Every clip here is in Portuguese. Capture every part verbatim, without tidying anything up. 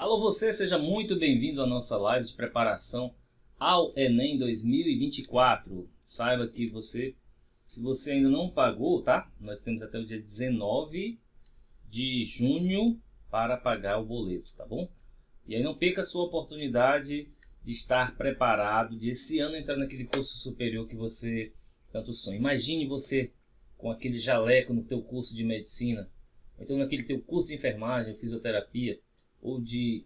Alô você, seja muito bem-vindo à nossa live de preparação ao Enem dois mil e vinte e quatro. Saiba que você, se você ainda não pagou, tá? Nós temos até o dia dezenove de junho para pagar o boleto, tá bom? E aí não perca a sua oportunidade de estar preparado, de esse ano entrar naquele curso superior que você tanto sonha. Imagine você com aquele jaleco no teu curso de medicina, ou então naquele teu curso de enfermagem, fisioterapia, ou de,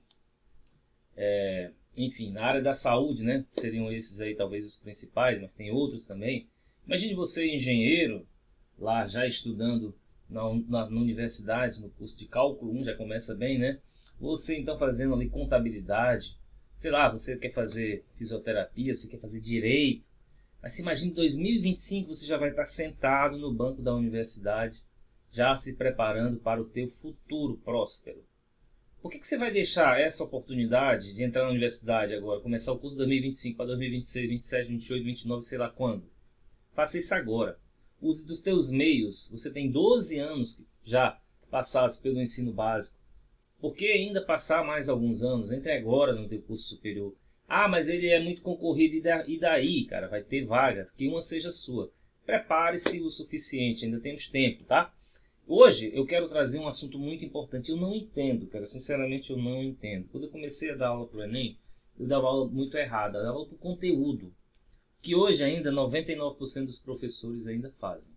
é, enfim, na área da saúde, né? Seriam esses aí talvez os principais, mas tem outros também. Imagine você engenheiro, lá já estudando na, na, na universidade, no curso de cálculo um, já começa bem, né? Você então fazendo ali contabilidade, sei lá, você quer fazer fisioterapia, você quer fazer direito, mas se imagine em dois mil e vinte e cinco você já vai estar sentado no banco da universidade, já se preparando para o teu futuro próspero. Por que que você vai deixar essa oportunidade de entrar na universidade agora, começar o curso de dois mil e vinte e cinco para dois mil e vinte e seis, vinte e sete, vinte e oito, vinte e nove, sei lá quando? Faça isso agora. Use dos teus meios. Você tem doze anos que já passados pelo ensino básico. Por que ainda passar mais alguns anos? Entre agora no teu curso superior. Ah, mas ele é muito concorrido e daí, cara, vai ter vagas, que uma seja sua. Prepare-se o suficiente, ainda temos tempo, tá? Hoje eu quero trazer um assunto muito importante. Eu não entendo, cara, sinceramente eu não entendo. Quando eu comecei a dar aula para o Enem, eu dava aula muito errada, eu dava aula para o conteúdo, que hoje ainda noventa e nove por cento dos professores ainda fazem.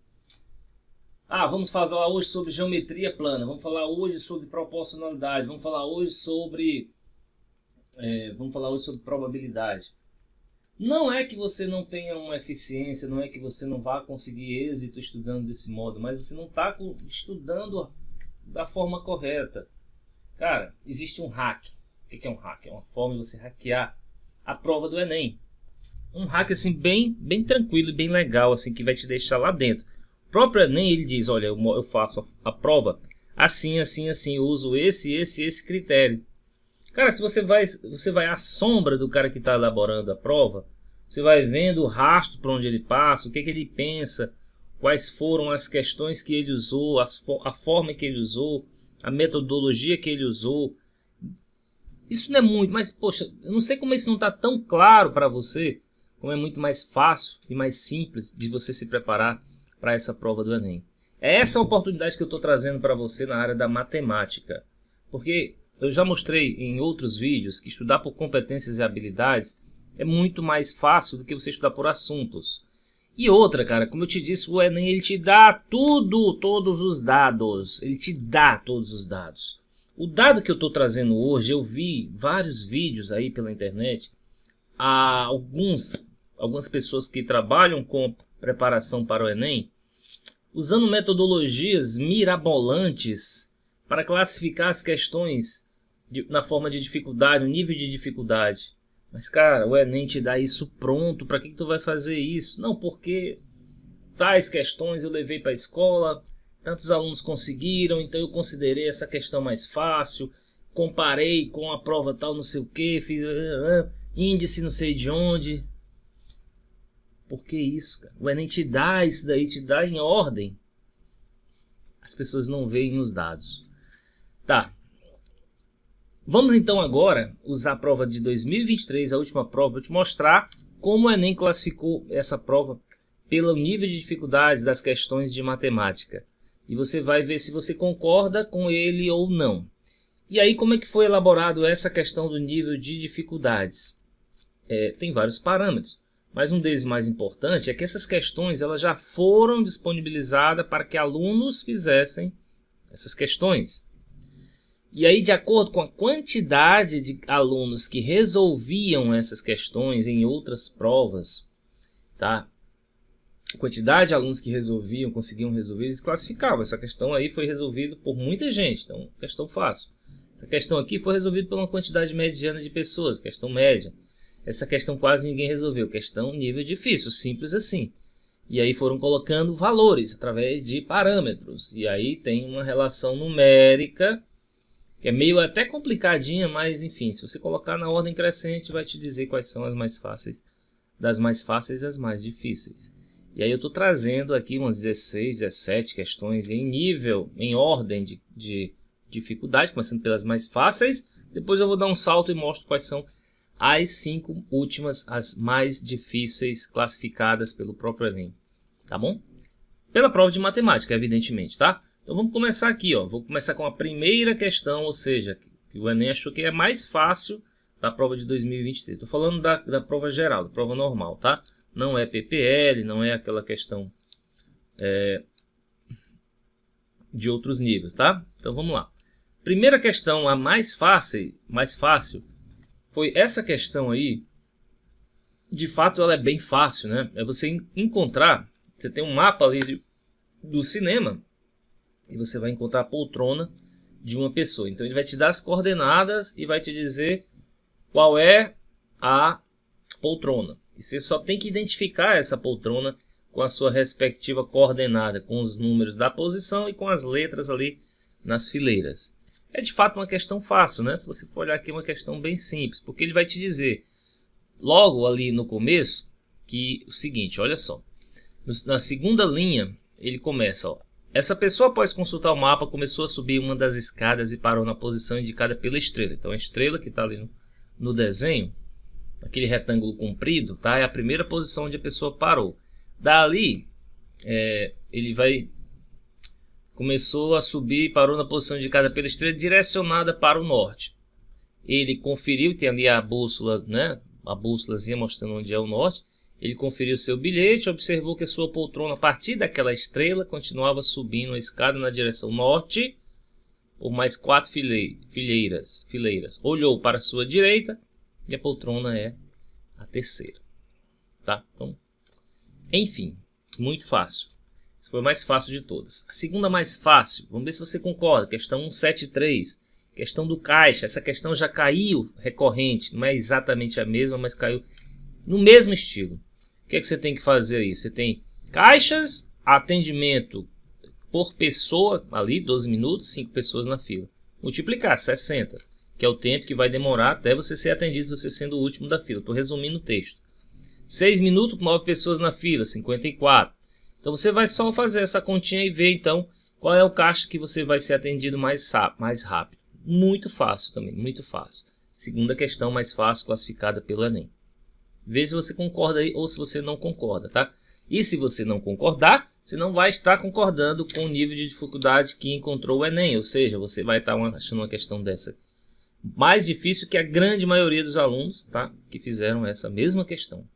Ah, vamos falar hoje sobre geometria plana, vamos falar hoje sobre proporcionalidade, vamos falar hoje sobre, é, vamos falar hoje sobre probabilidade. Não é que você não tenha uma eficiência, não é que você não vá conseguir êxito estudando desse modo, mas você não está estudando da forma correta. Cara, existe um hack. O que é um hack? É uma forma de você hackear a prova do Enem. Um hack assim bem, bem tranquilo e bem legal, assim, que vai te deixar lá dentro. O próprio Enem ele diz, olha, eu faço a prova assim, assim, assim, eu uso esse, esse, esse critério. Cara, se você vai, você vai à sombra do cara que está elaborando a prova, você vai vendo o rastro para onde ele passa, o que, que ele pensa, quais foram as questões que ele usou, as, a forma que ele usou, a metodologia que ele usou. Isso não é muito, mas poxa, eu não sei como isso não está tão claro para você, como é muito mais fácil e mais simples de você se preparar para essa prova do Enem. É essa a oportunidade que eu estou trazendo para você na área da matemática, porque eu já mostrei em outros vídeos que estudar por competências e habilidades é muito mais fácil do que você estudar por assuntos. E outra, cara, como eu te disse, o Enem ele te dá tudo, todos os dados. Ele te dá todos os dados. O dado que eu estou trazendo hoje, eu vi vários vídeos aí pela internet, há alguns, algumas pessoas que trabalham com preparação para o Enem, usando metodologias mirabolantes para classificar as questões de, na forma de dificuldade, o nível de dificuldade. Mas, cara, o Enem te dá isso pronto. Para que, que tu vai fazer isso? Não, porque tais questões eu levei para a escola, tantos alunos conseguiram, então eu considerei essa questão mais fácil, comparei com a prova tal não sei o que, fiz índice não sei de onde. Por que isso, cara? O Enem te dá isso daí, te dá em ordem. As pessoas não veem os dados. Tá, vamos então agora usar a prova de dois mil e vinte e três, a última prova, para te mostrar como o Enem classificou essa prova pelo nível de dificuldades das questões de matemática. E você vai ver se você concorda com ele ou não. E aí, como é que foi elaborado essa questão do nível de dificuldades? É, tem vários parâmetros, mas um deles mais importante é que essas questões elas já foram disponibilizadas para que alunos fizessem essas questões. E aí, de acordo com a quantidade de alunos que resolviam essas questões em outras provas, tá? A quantidade de alunos que resolviam, conseguiam resolver, eles classificavam. Essa questão aí foi resolvida por muita gente, então questão fácil. Essa questão aqui foi resolvida por uma quantidade mediana de pessoas, questão média. Essa questão quase ninguém resolveu, questão nível difícil, simples assim. E aí foram colocando valores através de parâmetros. E aí tem uma relação numérica, que é meio até complicadinha, mas enfim, se você colocar na ordem crescente, vai te dizer quais são as mais fáceis, das mais fáceis às mais difíceis. E aí eu estou trazendo aqui umas dezesseis, dezessete questões em nível, em ordem de, de dificuldade, começando pelas mais fáceis, Depois eu vou dar um salto e mostro quais são as cinco últimas, as mais difíceis classificadas pelo próprio Enem, tá bom? Pela prova de matemática, evidentemente, tá? Então vamos começar aqui, ó. Vou começar com a primeira questão, ou seja, que o Enem achou que é mais fácil da prova de dois mil e vinte e três. Estou falando da, da prova geral, da prova normal, tá? Não é P P L, não é aquela questão é, de outros níveis, tá? Então vamos lá. Primeira questão, a mais fácil, mais fácil, foi essa questão aí. De fato, ela é bem fácil, né? É você encontrar, você tem um mapa ali de, do cinema e você vai encontrar a poltrona de uma pessoa. Então ele vai te dar as coordenadas e vai te dizer qual é a poltrona. E você só tem que identificar essa poltrona com a sua respectiva coordenada, com os números da posição e com as letras ali nas fileiras. É de fato uma questão fácil, né? Se você for olhar aqui, é uma questão bem simples, porque ele vai te dizer logo ali no começo que o seguinte, olha só. Na segunda linha, ele começa, ó. Essa pessoa, após consultar o mapa, começou a subir uma das escadas e parou na posição indicada pela estrela. Então, a estrela que está ali no, no desenho, aquele retângulo comprido, tá? É a primeira posição onde a pessoa parou. Dali, é, ele vai... Começou a subir e parou na posição indicada pela estrela, direcionada para o norte. Ele conferiu, tem ali a bússola, né? A bússolazinha mostrando onde é o norte. Ele conferiu seu bilhete, observou que a sua poltrona, a partir daquela estrela, continuava subindo a escada na direção norte por mais quatro fileiras, fileiras. Olhou para a sua direita e a poltrona é a terceira. Tá? Então, enfim, muito fácil. Essa foi a mais fácil de todas. A segunda mais fácil, vamos ver se você concorda, questão cento e setenta e três, questão do caixa. Essa questão já caiu recorrente, não é exatamente a mesma, mas caiu no mesmo estilo. O que é que você tem que fazer aí? Você tem caixas, atendimento por pessoa, ali doze minutos, cinco pessoas na fila. Multiplicar, sessenta, que é o tempo que vai demorar até você ser atendido, você sendo o último da fila. Estou resumindo o texto. seis minutos, nove pessoas na fila, cinquenta e quatro. Então você vai só fazer essa continha e ver então qual é o caixa que você vai ser atendido mais rápido. Muito fácil também, muito fácil. Segunda questão mais fácil classificada pelo Enem. Veja se você concorda aí ou se você não concorda, tá? E se você não concordar, você não vai estar concordando com o nível de dificuldade que encontrou o Enem. Ou seja, você vai estar achando uma questão dessa mais difícil que a grande maioria dos alunos, tá? Que fizeram essa mesma questão.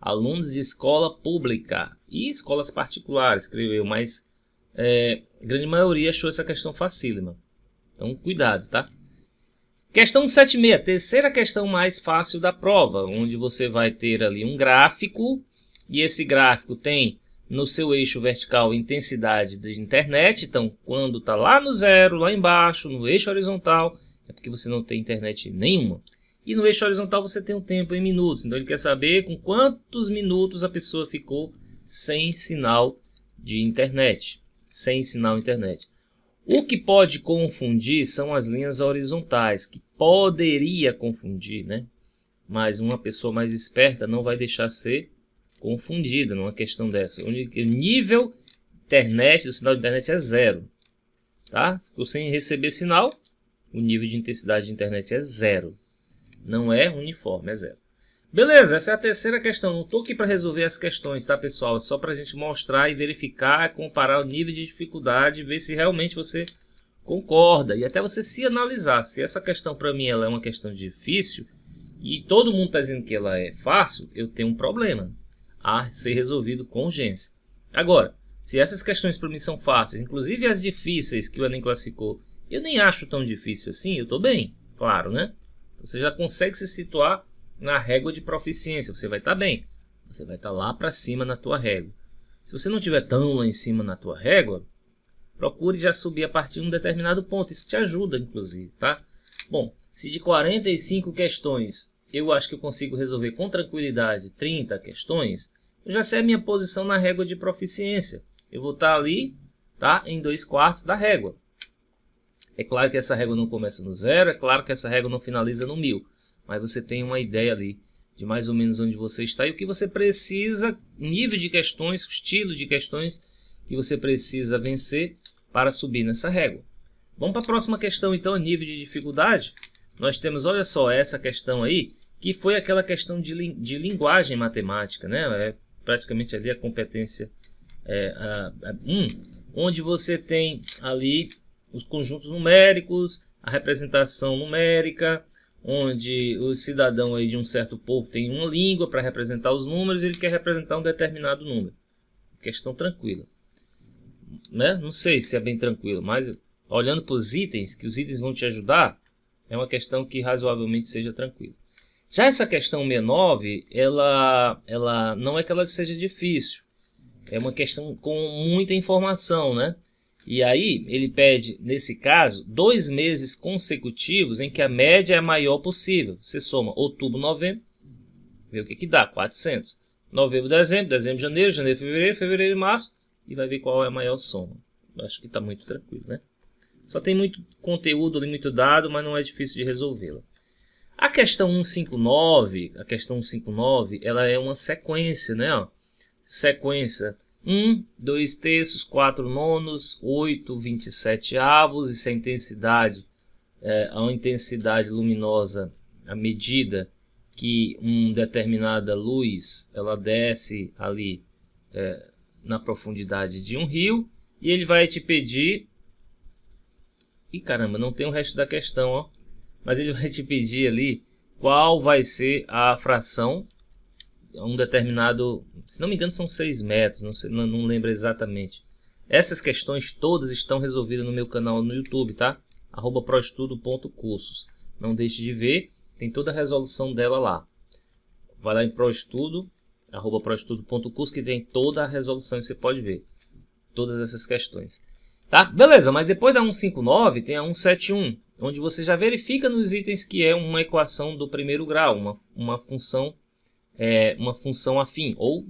Alunos de escola pública e escolas particulares, creio eu, mas é, a grande maioria achou essa questão facílima. Então, cuidado, tá? Questão setenta e seis, terceira questão mais fácil da prova, onde você vai ter ali um gráfico e esse gráfico tem no seu eixo vertical intensidade de internet, então quando está lá no zero, lá embaixo, no eixo horizontal, é porque você não tem internet nenhuma, e no eixo horizontal você tem um tempo em minutos, então ele quer saber com quantos minutos a pessoa ficou sem sinal de internet, sem sinal internet. O que pode confundir são as linhas horizontais, que poderia confundir, né? Mas uma pessoa mais esperta não vai deixar ser confundida numa questão dessa. O nível internet, do sinal de internet é zero. Tá? Sem receber sinal, o nível de intensidade de internet é zero. Não é uniforme, é zero. Beleza, essa é a terceira questão. Não estou aqui para resolver as questões, tá, pessoal? É só para a gente mostrar e verificar, comparar o nível de dificuldade, ver se realmente você concorda. E até você se analisar. Se essa questão, para mim, ela é uma questão difícil, e todo mundo está dizendo que ela é fácil, eu tenho um problema a ser resolvido com urgência. Agora, se essas questões para mim são fáceis, inclusive as difíceis que o Enem classificou, eu nem acho tão difícil assim, eu estou bem, claro, né? Você já consegue se situar na régua de proficiência, você vai estar bem. Você vai estar lá para cima na tua régua. Se você não estiver tão lá em cima na tua régua, procure já subir a partir de um determinado ponto. Isso te ajuda, inclusive, tá? Bom, se de quarenta e cinco questões eu acho que eu consigo resolver com tranquilidade trinta questões, eu já sei a minha posição na régua de proficiência. Eu vou estar ali, tá? Em dois quartos da régua. É claro que essa régua não começa no zero, é claro que essa régua não finaliza no mil. Mas você tem uma ideia ali de mais ou menos onde você está e o que você precisa, nível de questões, estilo de questões que você precisa vencer para subir nessa régua. Vamos para a próxima questão, então, nível de dificuldade. nós temos, olha só, essa questão aí, que foi aquela questão de, de linguagem matemática, né? É praticamente ali a competência é, a, a, um, onde você tem ali os conjuntos numéricos, a representação numérica, onde o cidadão aí de um certo povo tem uma língua para representar os números e ele quer representar um determinado número. Questão tranquila, né? Não sei se é bem tranquilo, mas olhando para os itens, que os itens vão te ajudar, é uma questão que razoavelmente seja tranquila. Já essa questão sessenta e nove, ela, ela não é que ela seja difícil, é uma questão com muita informação, né? E aí ele pede, nesse caso, dois meses consecutivos em que a média é a maior possível. Você soma outubro, novembro, vê o que, que dá, quatrocentos. Novembro, dezembro, dezembro, janeiro, janeiro, fevereiro, fevereiro, março, e vai ver qual é a maior soma. Acho que está muito tranquilo, né? Só tem muito conteúdo, muito dado, mas não é difícil de resolvê-la. A questão cento e cinquenta e nove, a questão cento e cinquenta e nove, ela é uma sequência, né? Ó, sequência um, dois terços, quatro nonos, oito, vinte e sete avos, e se a intensidade, é, a intensidade luminosa, a medida que uma determinada luz ela desce ali é, na profundidade de um rio, e ele vai te pedir, e caramba, não tem o resto da questão, ó, mas ele vai te pedir ali qual vai ser a fração, um determinado, se não me engano são seis metros, não, sei, não, não lembro exatamente. Essas questões todas estão resolvidas no meu canal no YouTube, tá? Arroba proestudo ponto cursos, não deixe de ver. Tem toda a resolução dela lá. Vai lá em Proestudo, arroba proestudo ponto cursos, que tem toda a resolução e você pode ver todas essas questões. Tá? Beleza, mas depois da cento e cinquenta e nove tem a cento e setenta e um, onde você já verifica nos itens que é uma equação do primeiro grau, uma, uma, função, é, uma função afim ou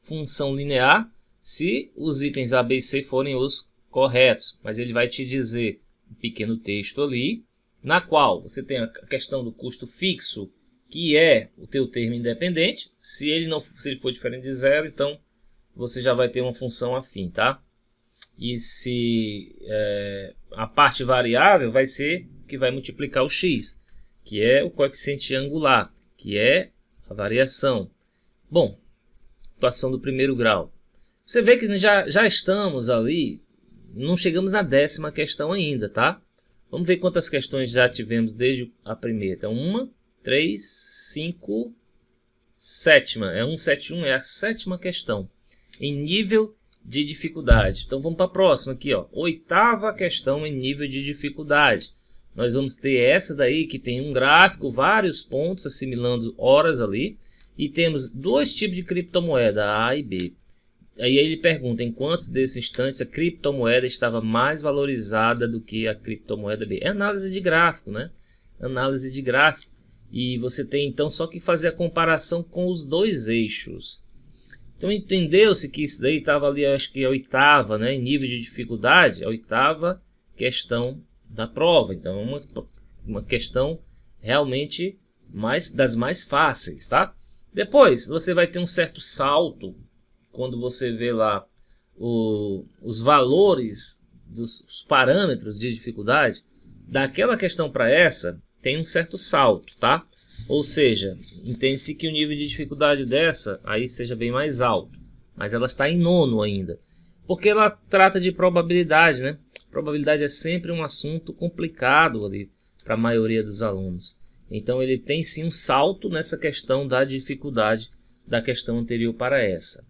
função linear, se os itens A, B e C forem os corretos. Mas ele vai te dizer um pequeno texto ali, na qual você tem a questão do custo fixo, que é o teu termo independente. Se ele não se ele for diferente de zero, então você já vai ter uma função afim, tá? E se é, a parte variável vai ser que vai multiplicar o x, que é o coeficiente angular, que é a variação. Bom, equação do primeiro grau. Você vê que já, já estamos ali, não chegamos na décima questão ainda, tá? Vamos ver quantas questões já tivemos desde a primeira. Então, uma, três, cinco, sétima. É cento e setenta e um, é a sétima questão. Em nível de dificuldade. Então, vamos para a próxima aqui, ó. Oitava questão em nível de dificuldade. Nós vamos ter essa daí que tem um gráfico, vários pontos assimilando horas ali. E temos dois tipos de criptomoeda, A e B. Aí ele pergunta em quantos desses instantes a criptomoeda estava mais valorizada do que a criptomoeda B. É análise de gráfico, né? Análise de gráfico. E você tem, então, só que fazer a comparação com os dois eixos. Então, entendeu-se que isso daí estava ali, acho que a oitava, né? Em nível de dificuldade, a oitava questão da prova. Então, é uma, uma questão realmente mais, das mais fáceis, tá? Depois, você vai ter um certo salto quando você vê lá o, os valores dos os parâmetros de dificuldade, daquela questão para essa, tem um certo salto, tá? Ou seja, entende-se que o nível de dificuldade dessa aí seja bem mais alto, mas ela está em nono ainda, porque ela trata de probabilidade, né? Probabilidade é sempre um assunto complicado ali para a maioria dos alunos. Então, ele tem sim um salto nessa questão da dificuldade da questão anterior para essa.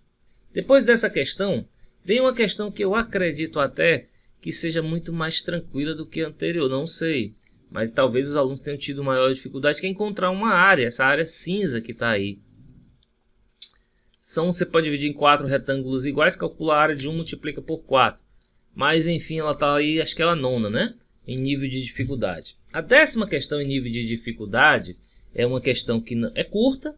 Depois dessa questão, vem uma questão que eu acredito até que seja muito mais tranquila do que a anterior, não sei. Mas talvez os alunos tenham tido maior dificuldade que é encontrar uma área, essa área cinza que está aí. São, você pode dividir em quatro retângulos iguais, calcula a área de um, multiplica por quatro. Mas enfim, ela está aí, acho que é a nona, né? Em nível de dificuldade. A décima questão em nível de dificuldade é uma questão que é curta,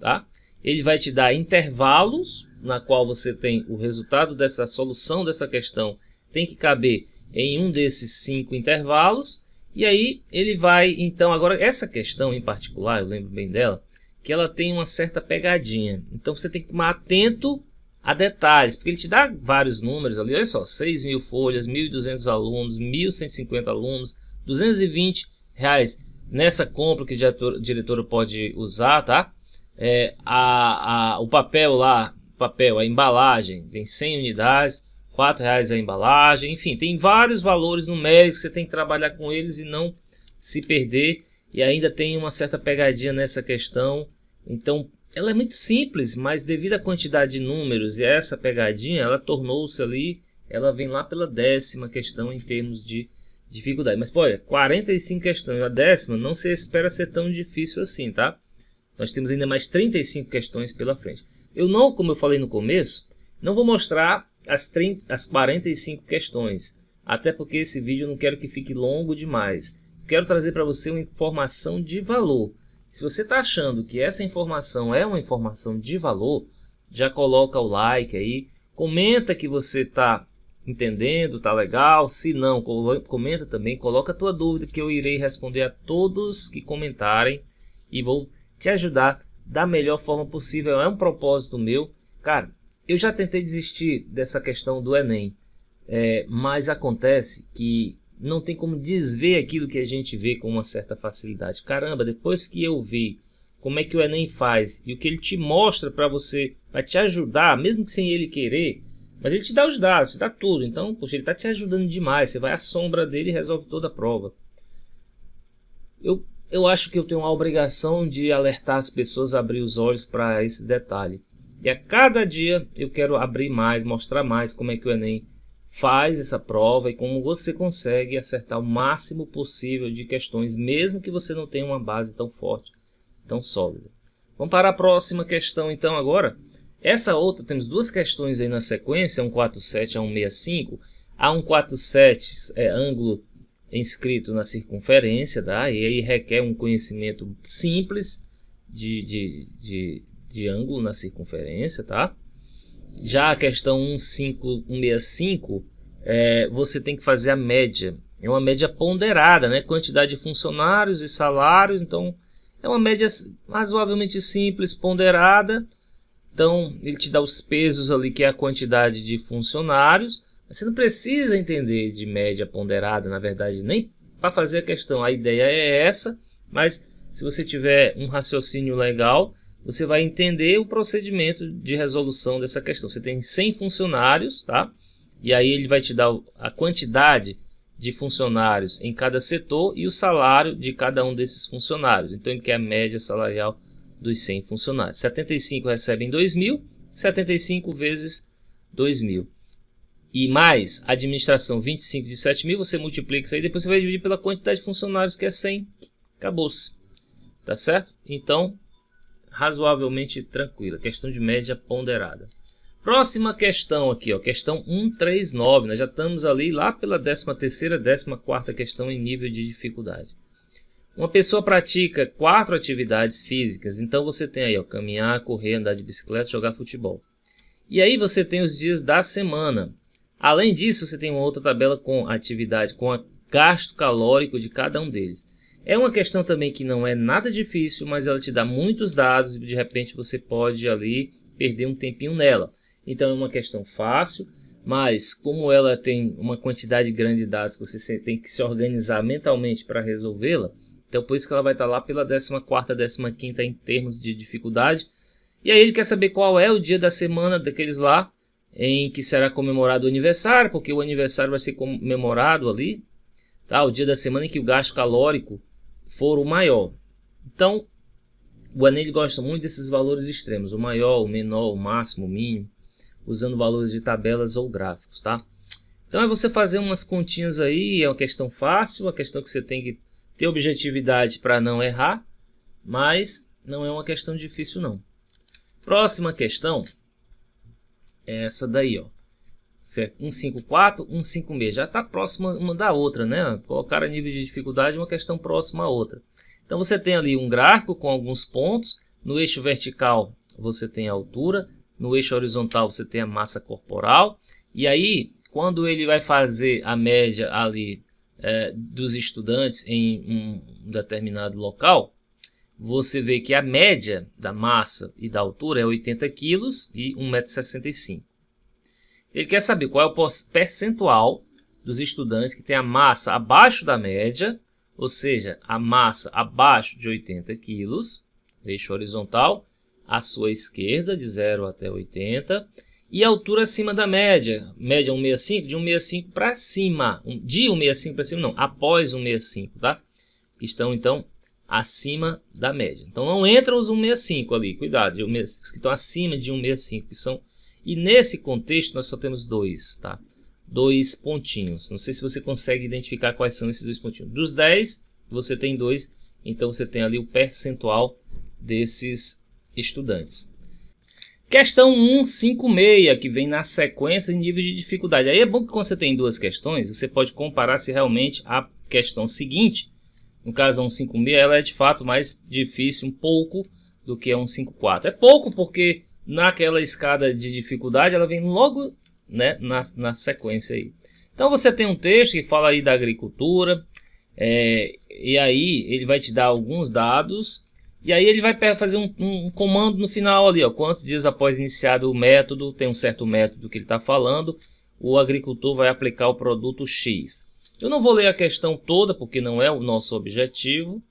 tá? Ele vai te dar intervalos, na qual você tem o resultado dessa solução dessa questão, tem que caber em um desses cinco intervalos. E aí ele vai, então, agora essa questão em particular, eu lembro bem dela, que ela tem uma certa pegadinha. Então você tem que tomar atento a detalhes, porque ele te dá vários números ali, olha só, seis mil folhas, mil e duzentos alunos, mil cento e cinquenta alunos, duzentos e vinte reais. nessa compra que o diretor pode usar, tá? É, a, a, o papel lá, papel, a embalagem, vem cem unidades, quatro reais a embalagem, enfim, tem vários valores numéricos, você tem que trabalhar com eles e não se perder, e ainda tem uma certa pegadinha nessa questão, então ela é muito simples, mas devido à quantidade de números e essa pegadinha, ela tornou-se ali, ela vem lá pela décima questão em termos de dificuldade. Mas olha, quarenta e cinco questões, a décima não se espera ser tão difícil assim, tá? Nós temos ainda mais trinta e cinco questões pela frente. Eu não, como eu falei no começo, não vou mostrar as, trinta, as quarenta e cinco questões, até porque esse vídeo eu não quero que fique longo demais. Quero trazer para você uma informação de valor. Se você está achando que essa informação é uma informação de valor, já coloca o like aí, comenta que você está entendendo, tá legal. Se não, comenta também, coloca a tua dúvida que eu irei responder a todos que comentarem e vou te ajudar da melhor forma possível. É um propósito meu. Cara, eu já tentei desistir dessa questão do Enem, é, mas acontece que não tem como desver aquilo que a gente vê com uma certa facilidade. Caramba, depois que eu vi como é que o Enem faz e o que ele te mostra para você, para te ajudar, mesmo que sem ele querer, mas ele te dá os dados, te dá tudo. Então, poxa, ele está te ajudando demais. Você vai à sombra dele e resolve toda a prova. Eu, eu acho que eu tenho a obrigação de alertar as pessoas a abrir os olhos para esse detalhe. E a cada dia eu quero abrir mais, mostrar mais como é que o Enem faz essa prova e como você consegue acertar o máximo possível de questões, mesmo que você não tenha uma base tão forte, tão sólida. Vamos para a próxima questão então agora. Essa outra, temos duas questões aí na sequência, cento e quarenta e sete a cento e sessenta e cinco. A cento e quarenta e sete é ângulo inscrito na circunferência, tá? E aí requer um conhecimento simples de, de, de, de ângulo na circunferência, tá? Já a questão cento e sessenta e cinco, é, você tem que fazer a média. É uma média ponderada, né? Quantidade de funcionários e salários. Então, é uma média razoavelmente simples, ponderada. Então, ele te dá os pesos ali, que é a quantidade de funcionários. Mas você não precisa entender de média ponderada, na verdade, nem para fazer a questão. A ideia é essa, mas se você tiver um raciocínio legal, você vai entender o procedimento de resolução dessa questão. Você tem cem funcionários, tá? E aí ele vai te dar a quantidade de funcionários em cada setor e o salário de cada um desses funcionários. Então, ele quer a média salarial dos cem funcionários. setenta e cinco recebem dois mil, setenta e cinco vezes dois mil. E mais, administração vinte e cinco de sete mil, você multiplica isso aí, depois você vai dividir pela quantidade de funcionários, que é cem. Acabou-se. Tá certo? Então, razoavelmente tranquila. Questão de média ponderada. Próxima questão aqui, ó, questão cento e trinta e nove. Nós já estamos ali lá pela décima terceira, décima quarta questão em nível de dificuldade. Uma pessoa pratica quatro atividades físicas, então você tem aí, ó, caminhar, correr, andar de bicicleta, jogar futebol. E aí você tem os dias da semana. Além disso, você tem uma outra tabela com atividade, com o gasto calórico de cada um deles. É uma questão também que não é nada difícil, mas ela te dá muitos dados e de repente você pode ali perder um tempinho nela. Então é uma questão fácil, mas como ela tem uma quantidade grande de dados que você tem que se organizar mentalmente para resolvê-la, então, por isso que ela vai estar lá pela décima quarta, décima quinta em termos de dificuldade. E aí ele quer saber qual é o dia da semana daqueles lá em que será comemorado o aniversário, porque o aniversário vai ser comemorado ali, tá? O dia da semana em que o gasto calórico for o maior. Então, o Enem gosta muito desses valores extremos, o maior, o menor, o máximo, o mínimo, usando valores de tabelas ou gráficos, tá? Então, é você fazer umas continhas aí, é uma questão fácil, uma questão que você tem que ter objetividade para não errar, mas não é uma questão difícil não. Próxima questão é essa daí, ó. Certo? cento e cinquenta e quatro, cento e cinquenta e seis, já está próxima uma da outra, né? Colocar a nível de dificuldade uma questão próxima a outra. Então você tem ali um gráfico com alguns pontos, no eixo vertical você tem a altura, no eixo horizontal você tem a massa corporal, e aí quando ele vai fazer a média ali dos estudantes em um determinado local, você vê que a média da massa e da altura é oitenta quilos e um metro e sessenta e cinco. Ele quer saber qual é o percentual dos estudantes que tem a massa abaixo da média ou seja, a massa abaixo de oitenta quilos, eixo horizontal, à sua esquerda, de zero até oitenta, e a altura acima da média, média um vírgula sessenta e cinco, de um vírgula sessenta e cinco para cima, de um vírgula sessenta e cinco para cima, não, após um vírgula sessenta e cinco, tá? Que estão, então, acima da média. Então, não entram os um vírgula sessenta e cinco ali, cuidado, de um vírgula sessenta e cinco, que estão acima de um vírgula sessenta e cinco, que são... E nesse contexto, nós só temos dois, tá? Dois pontinhos. Não sei se você consegue identificar quais são esses dois pontinhos. Dos dez, você tem dois, então você tem ali o percentual desses estudantes. Questão cento e cinquenta e seis, que vem na sequência de nível de dificuldade. Aí é bom que quando você tem duas questões, você pode comparar se realmente a questão seguinte, no caso a cento e cinquenta e seis, ela é de fato mais difícil um pouco do que a cento e cinquenta e quatro. É pouco porque naquela escada de dificuldade ela vem logo, né, na, na sequência aí. Então você tem um texto que fala aí da agricultura, é, e aí ele vai te dar alguns dados. E aí ele vai fazer um, um comando no final ali, ó, quantos dias após iniciado o método, tem um certo método que ele está falando, o agricultor vai aplicar o produto X. Eu não vou ler a questão toda, porque não é o nosso objetivo,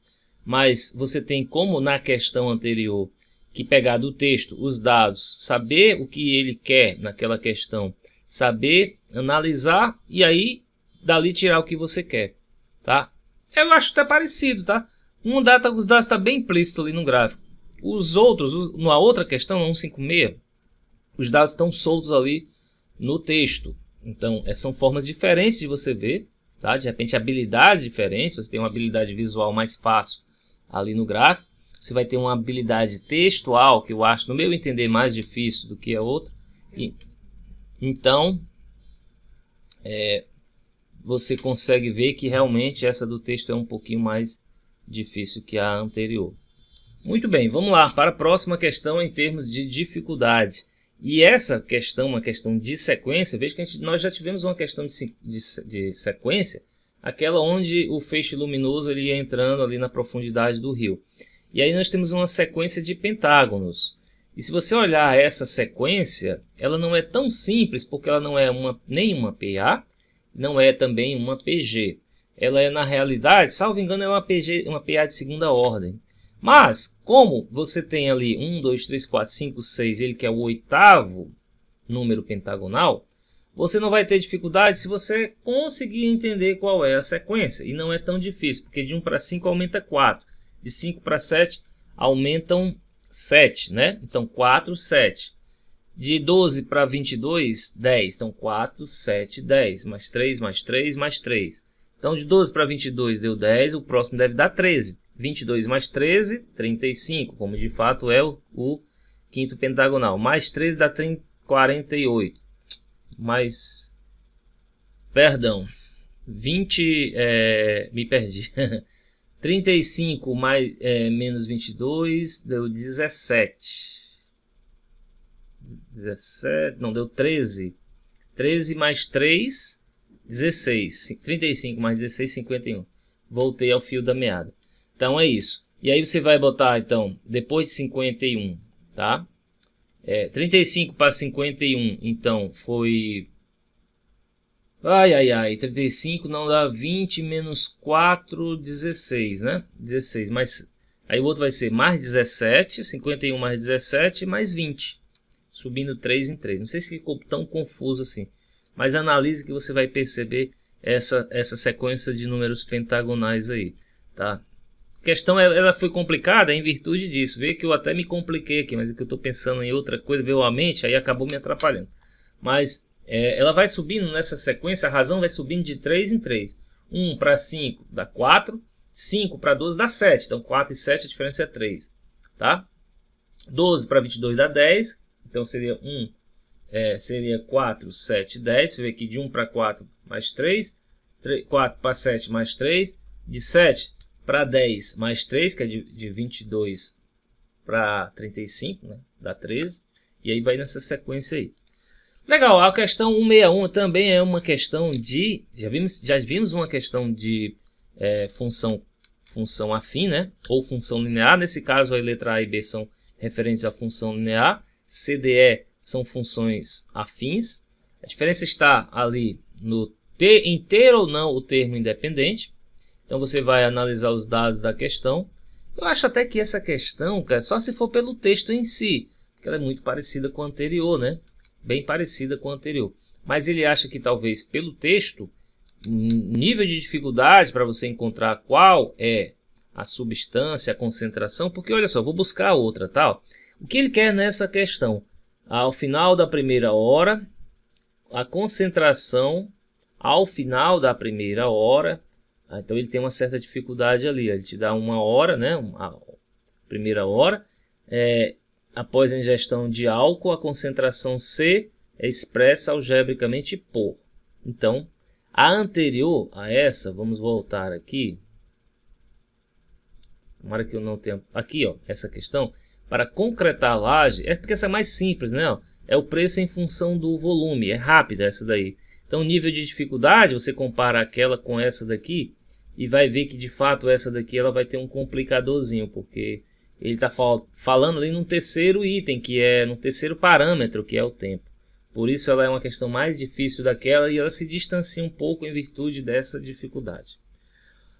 mas você tem como na questão anterior, que pegar do texto os dados, saber o que ele quer naquela questão, saber, analisar e aí dali tirar o que você quer, tá? Eu acho até parecido, tá? Um data, os dados está bem implícito ali no gráfico. Os outros, os, na outra questão, cento e cinquenta e seis, os dados estão soltos ali no texto. Então, são formas diferentes de você ver, tá? De repente, habilidades diferentes. Você tem uma habilidade visual mais fácil ali no gráfico. Você vai ter uma habilidade textual, que eu acho, no meu entender, mais difícil do que a outra. E, então, é, você consegue ver que realmente essa do texto é um pouquinho mais difícil que a anterior. Muito bem, vamos lá para a próxima questão em termos de dificuldade. E essa questão, uma questão de sequência, veja que a gente, nós já tivemos uma questão de, de, de sequência, aquela onde o feixe luminoso ele ia entrando ali na profundidade do rio. E aí nós temos uma sequência de pentágonos. E se você olhar essa sequência, ela não é tão simples, porque ela não é uma, nem uma P A, não é também uma P G. Ela é, na realidade, salvo engano, é uma, P G, uma P A de segunda ordem. Mas, como você tem ali um, dois, três, quatro, cinco, seis, ele que é o oitavo número pentagonal, você não vai ter dificuldade se você conseguir entender qual é a sequência. E não é tão difícil, porque de um para cinco aumenta quatro. De cinco para sete aumentam sete, né? Então, quatro, sete. De doze para vinte e dois, dez. Então, quatro, sete, dez. Mais três, mais três, mais três. Então, de doze para vinte e dois deu dez, o próximo deve dar treze. vinte e dois mais treze, trinta e cinco, como de fato é o, o quinto pentagonal. Mais treze dá quarenta e oito. Mais... Perdão. vinte... É... Me perdi. trinta e cinco mais, é, menos vinte e dois deu dezessete. dezessete... Não, deu treze. treze mais três... dezesseis, trinta e cinco mais dezesseis, cinquenta e um. Voltei ao fio da meada. Então, é isso. E aí você vai botar, então, depois de cinquenta e um, tá? É, trinta e cinco para cinquenta e um, então, foi... Ai, ai, ai, trinta e cinco não dá vinte, menos quatro, dezesseis, né? dezesseis, mas... Aí o outro vai ser mais dezessete, cinquenta e um mais dezessete, mais vinte. Subindo três em três. Não sei se ficou tão confuso assim. Mas analise que você vai perceber essa, essa sequência de números pentagonais aí, tá? A questão ela foi complicada em virtude disso. Vê que eu até me compliquei aqui, mas é que eu estou pensando em outra coisa, veio a mente, aí acabou me atrapalhando. Mas é, ela vai subindo nessa sequência, a razão vai subindo de três em três. um para cinco dá quatro, cinco para doze dá sete. Então quatro e sete a diferença é três, tá? doze para vinte e dois dá dez, então seria um. É, seria quatro, sete, dez. Você vê que de um para quatro mais três, quatro para sete mais três, de sete para dez mais três, que é de, de vinte e dois para trinta e cinco, né? Dá treze. E aí vai nessa sequência aí. Legal, a questão cento e sessenta e um também é uma questão de... Já vimos, já vimos uma questão de é, função, função afim, né? Ou função linear. Nesse caso, a letra A e B são referentes à função linear. C D E são funções afins. A diferença está ali no ter, em ter ou não o termo independente. Então você vai analisar os dados da questão. Eu acho até que essa questão, cara, só se for pelo texto em si, porque ela é muito parecida com a anterior, né? Bem parecida com a anterior. Mas ele acha que talvez pelo texto, nível de dificuldade para você encontrar qual é a substância, a concentração, porque olha só, vou buscar outra, tal. O que ele quer nessa questão? Ao final da primeira hora, a concentração ao final da primeira hora. Então ele tem uma certa dificuldade ali, ele te dá uma hora, né? Uma primeira hora. É, após a ingestão de álcool, a concentração C é expressa algebricamente por. Então, a anterior a essa, vamos voltar aqui. Tomara que eu não tenha... Aqui, ó, essa questão. Para concretar a laje, é porque essa é mais simples, né? É o preço em função do volume, é rápida essa daí. Então, nível de dificuldade, você compara aquela com essa daqui e vai ver que, de fato, essa daqui ela vai ter um complicadorzinho, porque ele está fal- falando ali num terceiro item, que é no terceiro parâmetro, que é o tempo. Por isso, ela é uma questão mais difícil daquela e ela se distancia um pouco em virtude dessa dificuldade.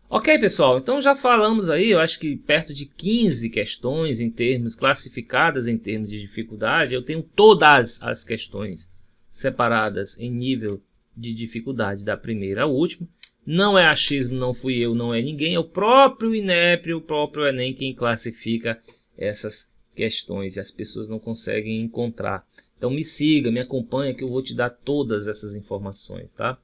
Ok, pessoal, então já falamos aí, eu acho que perto de quinze questões em termos classificadas em termos de dificuldade. Eu tenho todas as questões separadas em nível de dificuldade da primeira à última. Não é achismo, não fui eu, não é ninguém, é o próprio INEP, o próprio Enem quem classifica essas questões e as pessoas não conseguem encontrar. Então me siga, me acompanha que eu vou te dar todas essas informações, tá?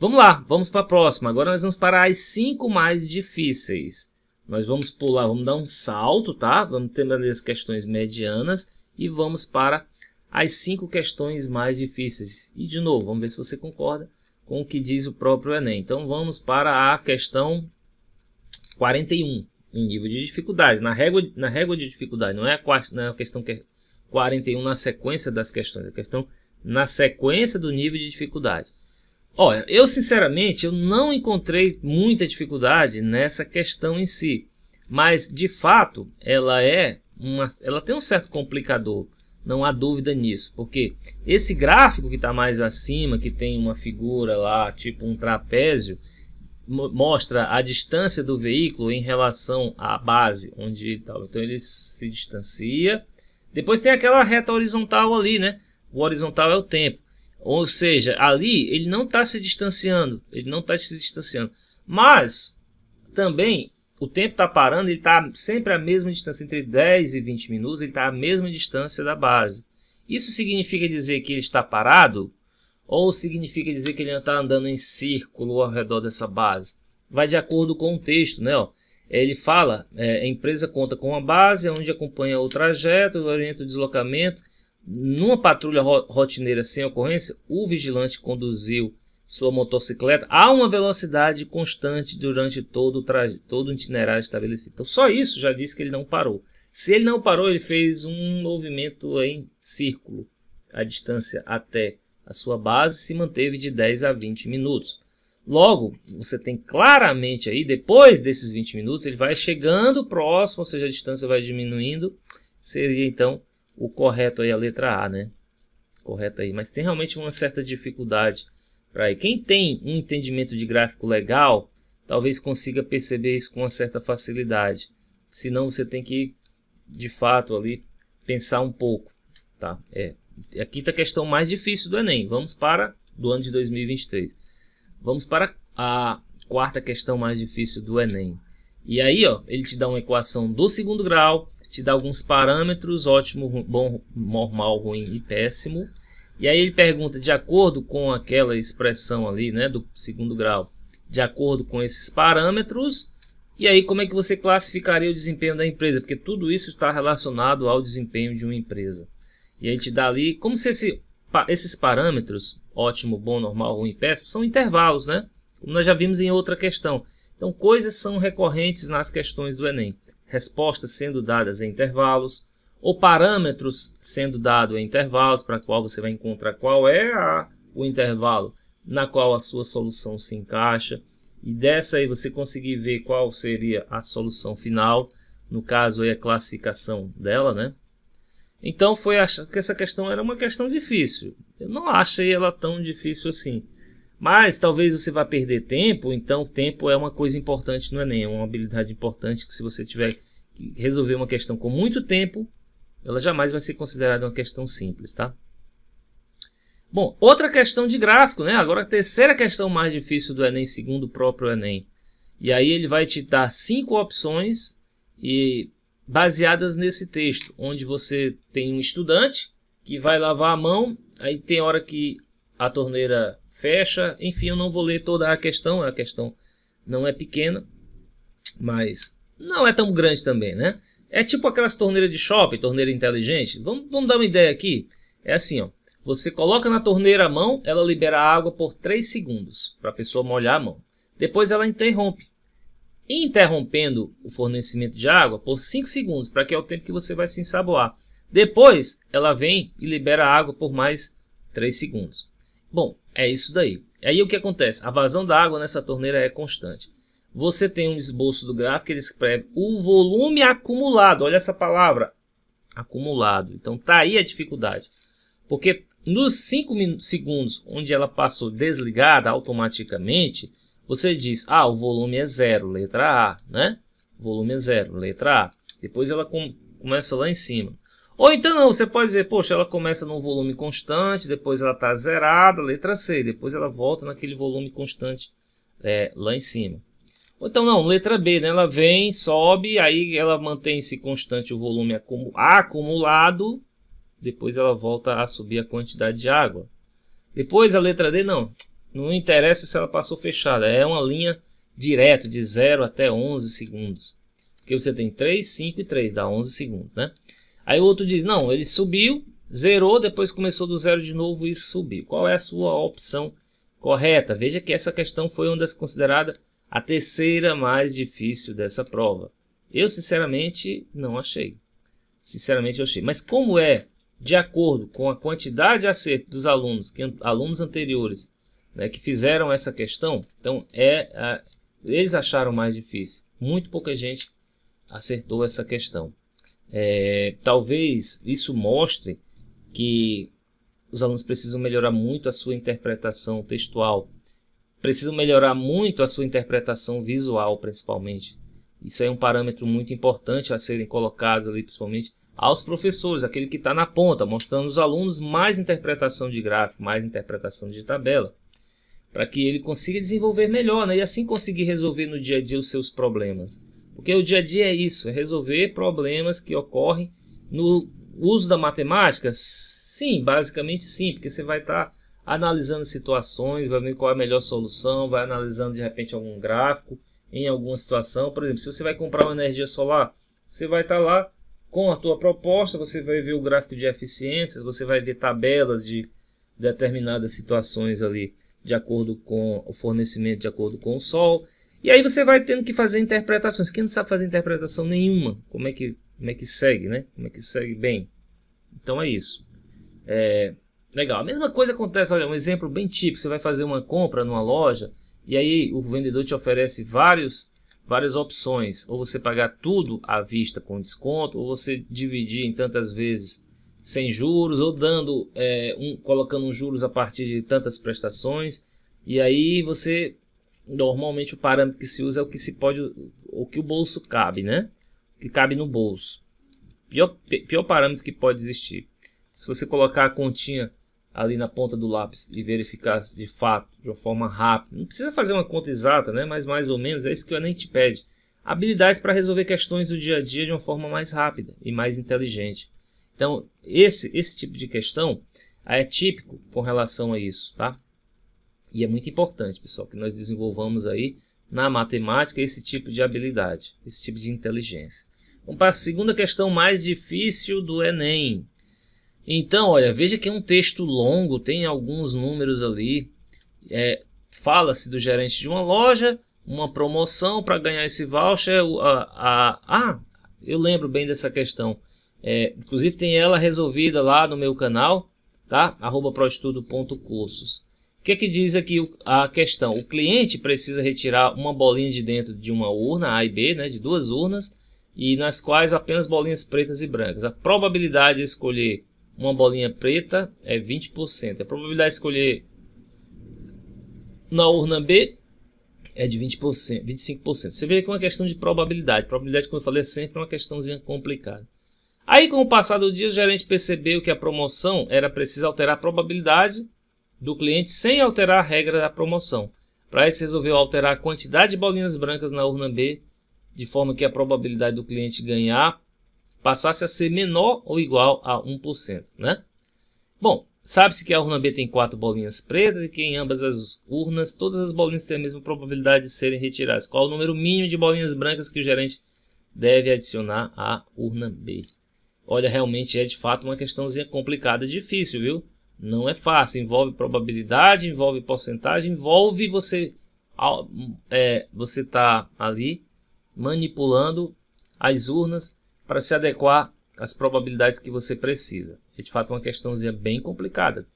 Vamos lá, vamos para a próxima. Agora nós vamos para as cinco mais difíceis. Nós vamos pular, vamos dar um salto, tá? Vamos ter as questões medianas e vamos para as cinco questões mais difíceis. E de novo, vamos ver se você concorda com o que diz o próprio Enem. Então vamos para a questão quarenta e um, em nível de dificuldade. Na régua, na régua de dificuldade, não é a, não é a questão quarenta e um na sequência das questões, é a questão na sequência do nível de dificuldade. Olha, eu sinceramente eu não encontrei muita dificuldade nessa questão em si, mas de fato ela é uma, ela tem um certo complicador, não há dúvida nisso, porque esse gráfico que está mais acima, que tem uma figura lá tipo um trapézio, mostra a distância do veículo em relação à base onde ele está. Então ele se distancia. Depois tem aquela reta horizontal ali, né? O horizontal é o tempo. Ou seja, ali ele não está se distanciando, ele não está se distanciando, mas também o tempo está parando, ele está sempre à mesma distância, entre dez e vinte minutos, ele está à mesma distância da base. Isso significa dizer que ele está parado ou significa dizer que ele está andando em círculo ao redor dessa base? Vai de acordo com o texto, né? Ó, ele fala, é, a empresa conta com uma base onde acompanha o trajeto, orienta o deslocamento. Numa patrulha rotineira sem ocorrência, o vigilante conduziu sua motocicleta a uma velocidade constante durante todo o traje, todo o itinerário estabelecido. Então, só isso já disse que ele não parou. Se ele não parou, ele fez um movimento em círculo. A distância até a sua base se manteve de dez a vinte minutos. Logo, você tem claramente aí, depois desses vinte minutos, ele vai chegando próximo, ou seja, a distância vai diminuindo. Seria, então, o correto aí, a letra A, né? Correto aí, mas tem realmente uma certa dificuldade para aí. Quem tem um entendimento de gráfico legal, talvez consiga perceber isso com uma certa facilidade. Senão você tem que, de fato, ali pensar um pouco, tá? É, aqui tá a quinta questão mais difícil do Enem. Vamos para do ano de dois mil e vinte e três. Vamos para a quarta questão mais difícil do Enem. E aí, ó, ele te dá uma equação do segundo grau, te dá alguns parâmetros, ótimo, bom, normal, ruim e péssimo. E aí ele pergunta, de acordo com aquela expressão ali, né, do segundo grau, de acordo com esses parâmetros, e aí como é que você classificaria o desempenho da empresa? Porque tudo isso está relacionado ao desempenho de uma empresa. E aí te dá ali, como se esse, esses parâmetros, ótimo, bom, normal, ruim e péssimo, são intervalos, né? Como nós já vimos em outra questão. Então, coisas são recorrentes nas questões do Enem. Respostas sendo dadas em intervalos, ou parâmetros sendo dados em intervalos, para qual você vai encontrar qual é a, o intervalo na qual a sua solução se encaixa. E dessa aí você conseguir ver qual seria a solução final, no caso aí a classificação dela, né? Então foi achar que essa questão era uma questão difícil. Eu não achei ela tão difícil assim. Mas talvez você vá perder tempo, então tempo é uma coisa importante no Enem, é uma habilidade importante que, se você tiver que resolver uma questão com muito tempo, ela jamais vai ser considerada uma questão simples, tá? Bom, outra questão de gráfico, né? Agora a terceira questão mais difícil do Enem, segundo o próprio Enem. E aí ele vai te dar cinco opções e baseadas nesse texto, onde você tem um estudante que vai lavar a mão, aí tem hora que a torneira fecha, enfim, eu não vou ler toda a questão, a questão não é pequena, mas não é tão grande também, né? É tipo aquelas torneiras de shopping, torneira inteligente. Vamos, vamos dar uma ideia aqui. É assim, ó. Você coloca na torneira a mão, ela libera água por três segundos, para a pessoa molhar a mão. Depois ela interrompe, interrompendo o fornecimento de água por cinco segundos, para que é o tempo que você vai se ensaboar. Depois ela vem e libera água por mais três segundos. Bom, é isso daí. Aí o que acontece? A vazão da água nessa torneira é constante. Você tem um esboço do gráfico, ele escreve o volume acumulado. Olha essa palavra, acumulado. Então tá aí a dificuldade. Porque nos cinco segundos onde ela passou desligada automaticamente, você diz, ah, o volume é zero, letra A, né? O volume é zero, letra A. Depois ela com, começa lá em cima. Ou então não, você pode dizer, poxa, ela começa num volume constante, depois ela está zerada, letra C, depois ela volta naquele volume constante é, lá em cima. Ou então não, letra B, né? Ela vem, sobe, aí ela mantém-se constante o volume acum- acumulado, depois ela volta a subir a quantidade de água. Depois a letra D, não, não interessa se ela passou fechada, é uma linha direta de zero até onze segundos. Porque você tem três, cinco e três, dá onze segundos, né? Aí o outro diz, não, ele subiu, zerou, depois começou do zero de novo e subiu. Qual é a sua opção correta? Veja que essa questão foi uma das consideradas a terceira mais difícil dessa prova. Eu, sinceramente, não achei. Sinceramente, eu achei. Mas como é de acordo com a quantidade de acerto dos alunos, que, alunos anteriores, né, que fizeram essa questão, então é, a, eles acharam mais difícil. Muito pouca gente acertou essa questão. É, talvez isso mostre que os alunos precisam melhorar muito a sua interpretação textual, precisam melhorar muito a sua interpretação visual, principalmente. Isso é um parâmetro muito importante a serem colocados ali, principalmente aos professores, aquele que está na ponta, mostrando aos alunos mais interpretação de gráfico, mais interpretação de tabela, para que ele consiga desenvolver melhor, né? E assim conseguir resolver no dia a dia os seus problemas. Porque o dia a dia é isso, é resolver problemas que ocorrem no uso da matemática? Sim, basicamente sim, porque você vai estar analisando situações, vai ver qual é a melhor solução, vai analisando de repente algum gráfico, em alguma situação. Por exemplo, se você vai comprar uma energia solar, você vai estar lá com a tua proposta, você vai ver o gráfico de eficiência, você vai ver tabelas de determinadas situações ali, de acordo com o fornecimento, de acordo com o sol. E aí você vai tendo que fazer interpretações. Quem não sabe fazer interpretação nenhuma, como é que, como é que segue, né? Como é que segue bem? Então é isso. É, legal. A mesma coisa acontece, olha, um exemplo bem típico. Você vai fazer uma compra numa loja e aí o vendedor te oferece vários, várias opções. Ou você pagar tudo à vista com desconto, ou você dividir em tantas vezes sem juros, ou dando, é, um, colocando um juros a partir de tantas prestações. E aí você... Normalmente o parâmetro que se usa é o que se pode, o que o bolso cabe, né? O que cabe no bolso. Pior, pior parâmetro que pode existir. Se você colocar a continha ali na ponta do lápis e verificar de fato, de uma forma rápida. Não precisa fazer uma conta exata, né? Mas mais ou menos é isso que o Enem te pede. Habilidades para resolver questões do dia a dia de uma forma mais rápida e mais inteligente. Então, esse, esse tipo de questão é típico com relação a isso, tá? E é muito importante, pessoal, que nós desenvolvamos aí na matemática esse tipo de habilidade, esse tipo de inteligência. Vamos para a segunda questão mais difícil do Enem. Então, olha, veja que é um texto longo, tem alguns números ali. É, fala-se do gerente de uma loja, uma promoção para ganhar esse voucher. Ah, ah, eu lembro bem dessa questão. É, inclusive tem ela resolvida lá no meu canal, tá? Arroba proestudo ponto cursos. O que é que diz aqui a questão? O cliente precisa retirar uma bolinha de dentro de uma urna, A e B, né, de duas urnas, e nas quais apenas bolinhas pretas e brancas. A probabilidade de escolher uma bolinha preta é vinte por cento. A probabilidade de escolher Na urna B é de vinte por cento, vinte e cinco por cento. Você vê que é uma questão de probabilidade. Probabilidade, como eu falei, é sempre uma questãozinha complicada. Aí, com o passar do dia, o gerente percebeu que a promoção era preciso alterar a probabilidade do cliente sem alterar a regra da promoção. Para isso, resolveu alterar a quantidade de bolinhas brancas na urna B, de forma que a probabilidade do cliente ganhar passasse a ser menor ou igual a um por cento. Né? Bom, sabe-se que a urna B tem quatro bolinhas pretas e que em ambas as urnas todas as bolinhas têm a mesma probabilidade de serem retiradas. Qual o número mínimo de bolinhas brancas que o gerente deve adicionar à urna B? Olha, realmente é de fato uma questãozinha complicada, difícil, viu? Não é fácil, envolve probabilidade, envolve porcentagem, envolve você é, você tá ali manipulando as urnas para se adequar às probabilidades que você precisa. É de fato uma questãozinha bem complicada.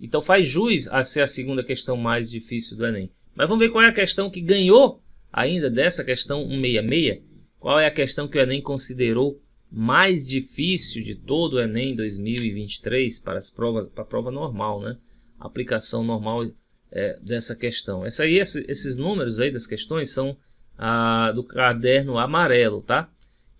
Então faz jus a ser a segunda questão mais difícil do Enem. Mas vamos ver qual é a questão que ganhou ainda dessa questão cento e sessenta e seis. Qual é a questão que o Enem considerou mais difícil de todo o Enem dois mil e vinte e três para as provas, para a prova normal, né? A aplicação normal é, dessa questão. Essa aí, esses números aí das questões são ah, do caderno amarelo, tá?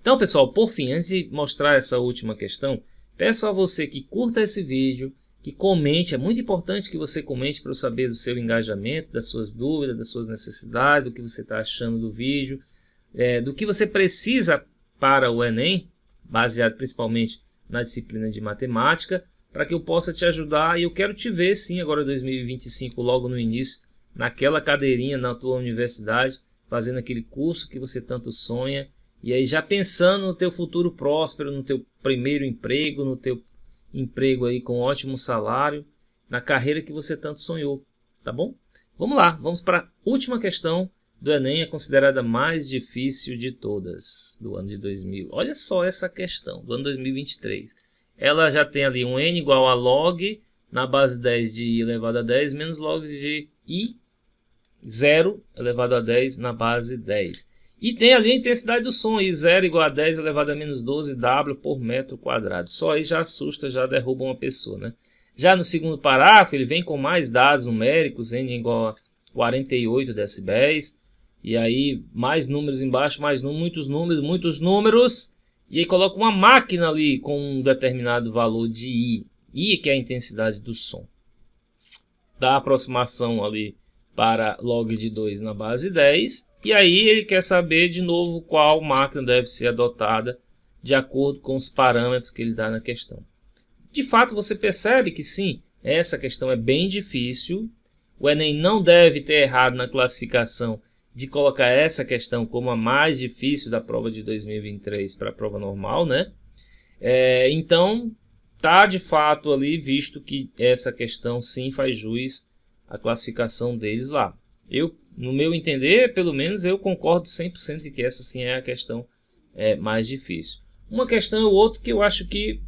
Então, pessoal, por fim, antes de mostrar essa última questão, peço a você que curta esse vídeo, que comente. É muito importante que você comente para eu saber do seu engajamento, das suas dúvidas, das suas necessidades, do que você está achando do vídeo, é, do que você precisa para o Enem, baseado principalmente na disciplina de matemática, para que eu possa te ajudar. E eu quero te ver sim agora em dois mil e vinte e cinco, logo no início, naquela cadeirinha na tua universidade, fazendo aquele curso que você tanto sonha, e aí já pensando no teu futuro próspero, no teu primeiro emprego, no teu emprego aí com ótimo salário, na carreira que você tanto sonhou, tá bom? Vamos lá, vamos para a última questão do Enem, é considerada mais difícil de todas do ano de dois mil. Olha só essa questão do ano dois mil e vinte e três. Ela já tem ali um n igual a log na base dez de i elevado a dez menos log de i zero elevado a dez na base dez. E tem ali a intensidade do som, i zero igual a dez elevado a menos doze w por metro quadrado. Só aí já assusta, já derruba uma pessoa, né? Já no segundo parágrafo, ele vem com mais dados numéricos, n igual a quarenta e oito decibéis. E aí, mais números embaixo, mais números, muitos números, muitos números. E aí coloca uma máquina ali com um determinado valor de I. I que é a intensidade do som. Dá a aproximação ali para log de dois na base dez. E aí ele quer saber de novo qual máquina deve ser adotada de acordo com os parâmetros que ele dá na questão. De fato, você percebe que sim, essa questão é bem difícil. O Enem não deve ter errado na classificação de colocar essa questão como a mais difícil da prova de dois mil e vinte e três para a prova normal, né? É, então, tá de fato ali, visto que essa questão sim faz jus à classificação deles lá. Eu, no meu entender, pelo menos eu concordo cem por cento de que essa sim é a questão é, mais difícil. Uma questão ou outra que eu acho que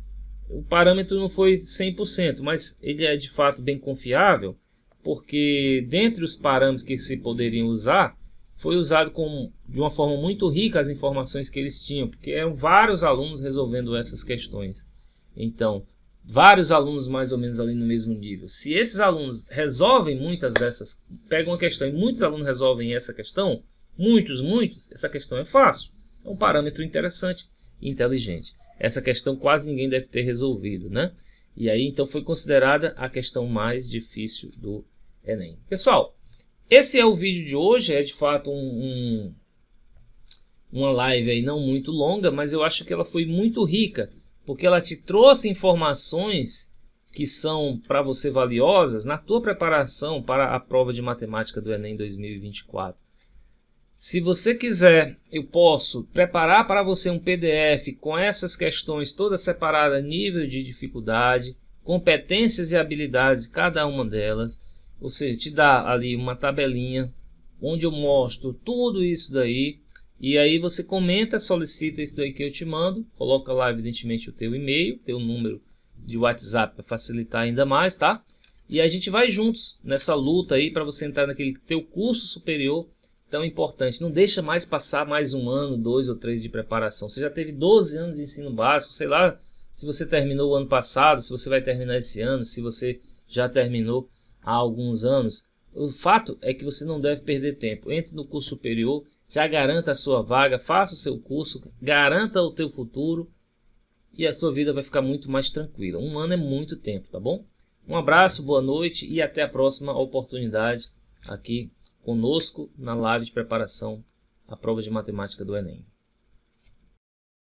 o parâmetro não foi cem por cento, mas ele é de fato bem confiável, porque dentre os parâmetros que se poderiam usar, foi usado com, de uma forma muito rica as informações que eles tinham, porque eram vários alunos resolvendo essas questões. Então, vários alunos mais ou menos ali no mesmo nível. Se esses alunos resolvem muitas dessas, pegam a questão e muitos alunos resolvem essa questão, muitos, muitos, essa questão é fácil. É um parâmetro interessante e inteligente. Essa questão quase ninguém deve ter resolvido, né? E aí, então, foi considerada a questão mais difícil do Enem. Pessoal, esse é o vídeo de hoje, é de fato um, um, uma live aí não muito longa, mas eu acho que ela foi muito rica, porque ela te trouxe informações que são para você valiosas na tua preparação para a prova de matemática do Enem dois mil e vinte e quatro. Se você quiser, eu posso preparar para você um P D F com essas questões todas separadas, nível de dificuldade, competências e habilidades de cada uma delas. Ou seja, te dá ali uma tabelinha onde eu mostro tudo isso daí. E aí você comenta, solicita isso daí que eu te mando. Coloca lá, evidentemente, o teu e-mail, teu número de WhatsApp para facilitar ainda mais, tá? E a gente vai juntos nessa luta aí para você entrar naquele teu curso superior tão importante. Não deixa mais passar mais um ano, dois ou três de preparação. Você já teve doze anos de ensino básico, sei lá se você terminou o ano passado, se você vai terminar esse ano, se você já terminou há alguns anos, O fato é que você não deve perder tempo. Entre no curso superior, já garanta a sua vaga, faça seu curso, garanta o teu futuro e a sua vida vai ficar muito mais tranquila. Um ano é muito tempo, tá bom? Um abraço, boa noite e até a próxima oportunidade aqui conosco na live de preparação à prova de matemática do Enem.